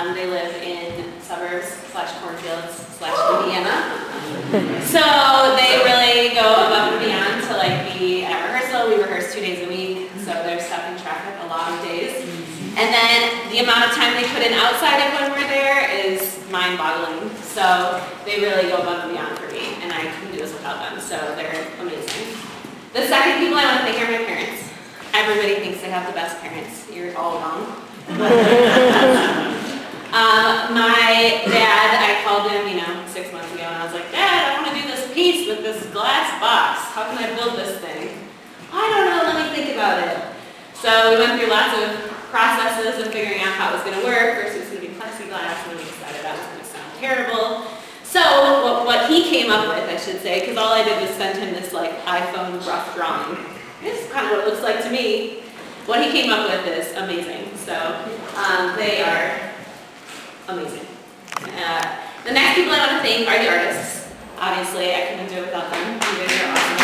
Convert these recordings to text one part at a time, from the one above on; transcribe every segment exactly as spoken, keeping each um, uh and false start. Um, they live in suburbs slash cornfields slash Indiana. So they really go above and beyond to like be at rehearsal. We rehearse two days a week, so they're stuck in traffic a lot of days. And then the amount of time they put in outside of when we're there is mind-boggling. So they really go above and beyond for me, and I couldn't do this without them. So they're amazing. The second people I want to thank are my parents. Everybody thinks they have the best parents. You're all wrong. uh, my dad, I called him, you know, six months ago, and I was like, Dad, I want to do this piece with this glass box. How can I build this thing? I don't know. Let me think about it. So we went through lots of processes of figuring out how it was going to work. First, it was going to be plexiglass, and then we decided that was going to sound terrible. So what, what he came up with, I should say, because all I did was send him this like iPhone rough drawing. This is kind of what it looks like to me. What he came up with is amazing. So um, they are amazing. Uh, the next people I want to thank are the artists. Obviously, I couldn't do it without them. You guys are awesome.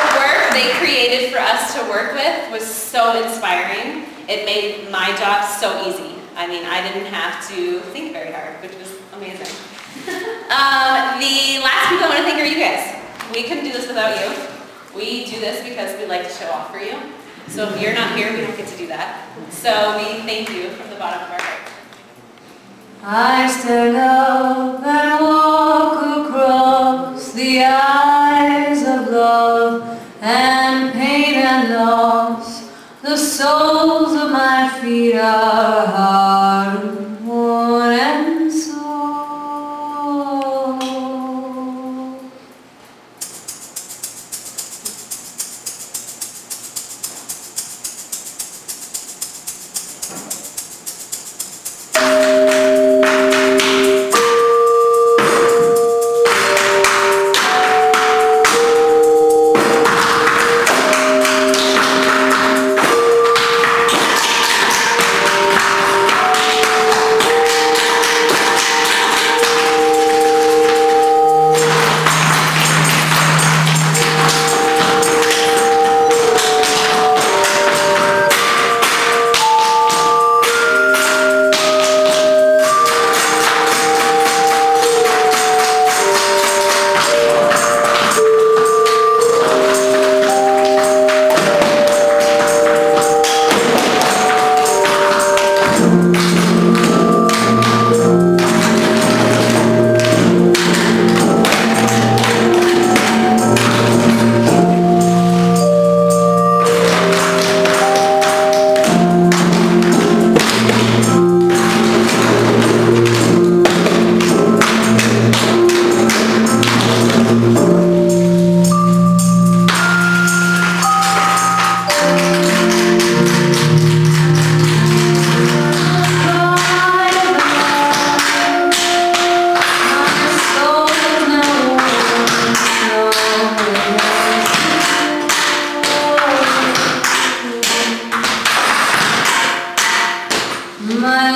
The work they created for us to work with was so inspiring. It made my job so easy. I mean, I didn't have to think very hard, which was amazing. um, the last people I want to thank are you guys. We couldn't do this without you. We do this because we like to show off for you. So if you're not here, we don't get to do that. So we thank you from the bottom of our heart. I stand up and walk across the eyes of love and pain and loss. The soles of my feet are hard, worn and sore. My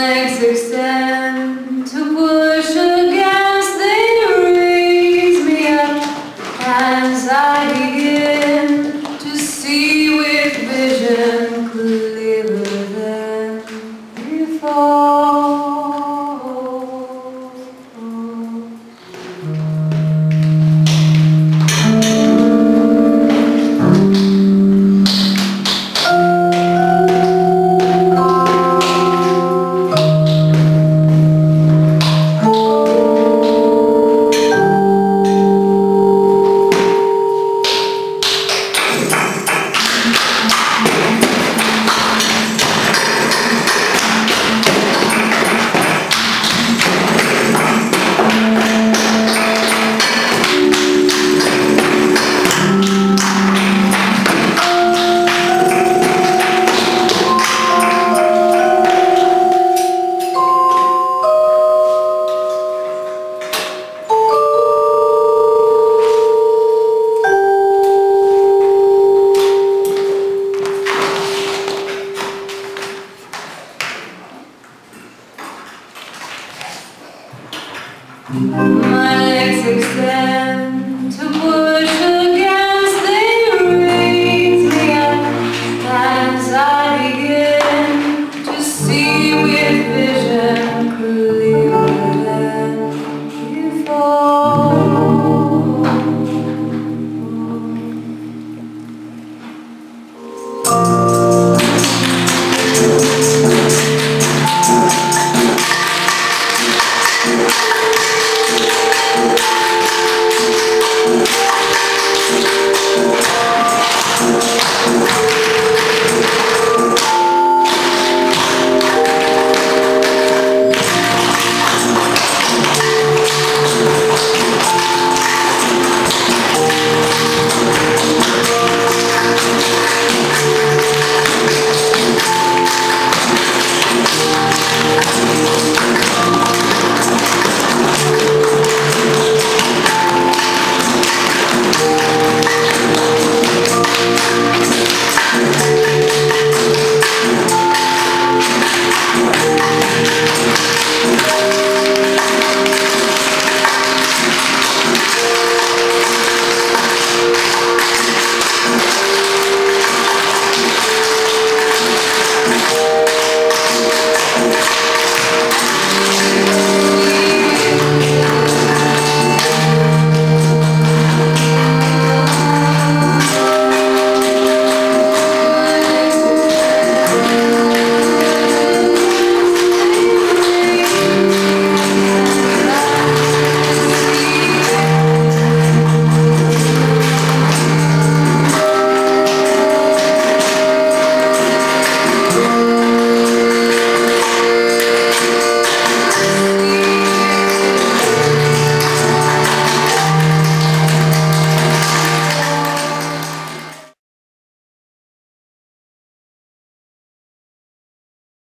legs extend.